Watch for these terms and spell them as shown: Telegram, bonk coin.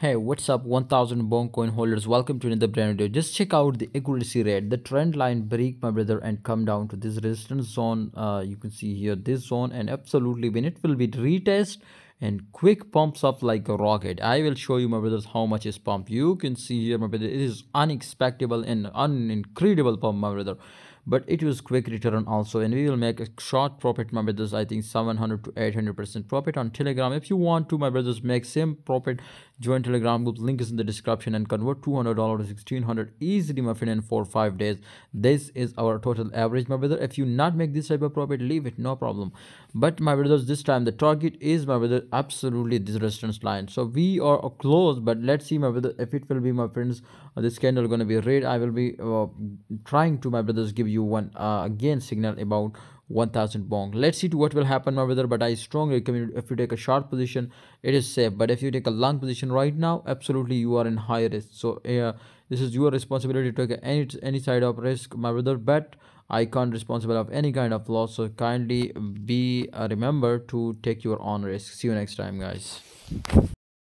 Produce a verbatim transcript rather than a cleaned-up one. Hey, what's up one thousand bonk coin holders, welcome to another brand new video. Just check out the accuracy rate, the trend line break, my brother, and come down to this resistance zone. Uh, you can see here this zone, and absolutely when it will be retest and quick pumps up like a rocket. I will show you, my brothers, how much is pump. You can see here, my brother, it is unexpected and an incredible pump, my brother, but it was quick return also, and we will make a short profit, my brothers. I think seven hundred to eight hundred percent profit on Telegram. If you want to, my brothers, make same profit, join Telegram group, link is in the description, and convert two hundred dollars to sixteen hundred easily, my friend, in four or five days. This is our total average, my brother. If you not make this type of profit, leave it, no problem. But my brothers, this time the target is, my brother, absolutely this resistance line. So we are close, but let's see, my brother, if it will be, my friends, this candle gonna be red. I will be uh, trying to, my brothers, give you you one uh, again signal about one thousand bonk. Let's see to what will happen, my brother, but I strongly recommend if you take a short position, it is safe, but if you take a long position right now, absolutely you are in high risk. So uh, this is your responsibility to take any any side of risk, my brother, but I can't responsible of any kind of loss, so kindly be uh, remember to take your own risk. See you next time, guys.